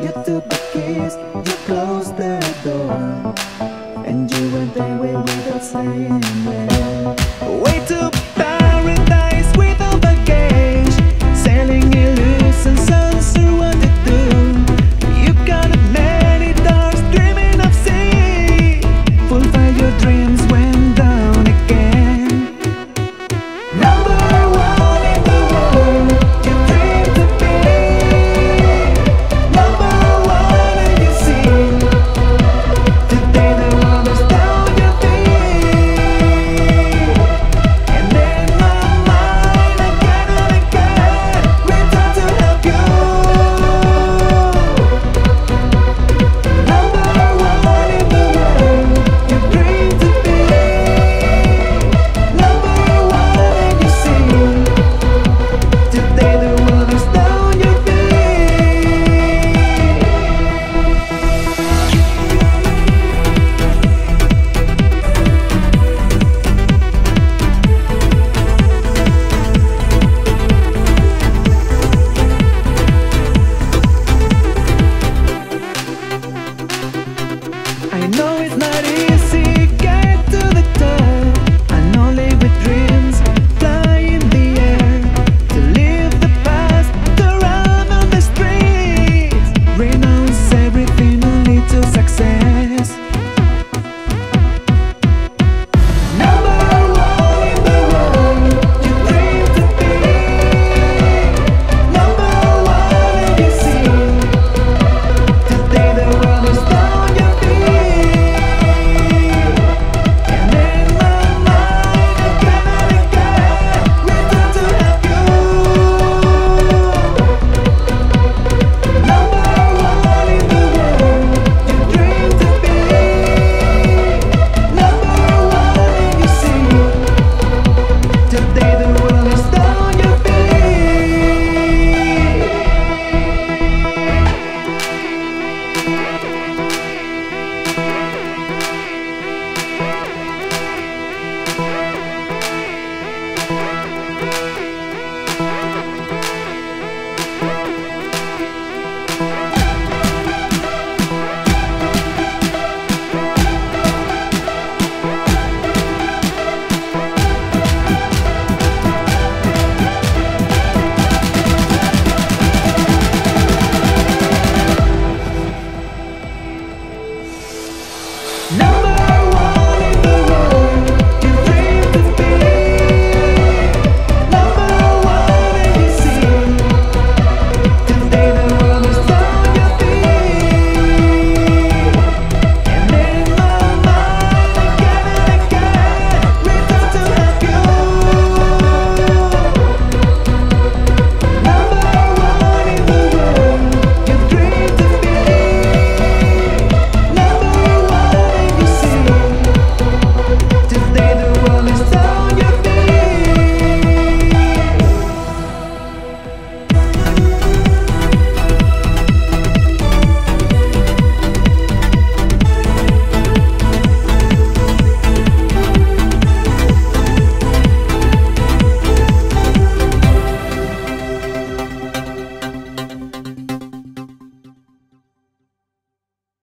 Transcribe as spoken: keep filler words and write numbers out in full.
You took a kiss, you closed the door, and you went away without saying it. Way too fast.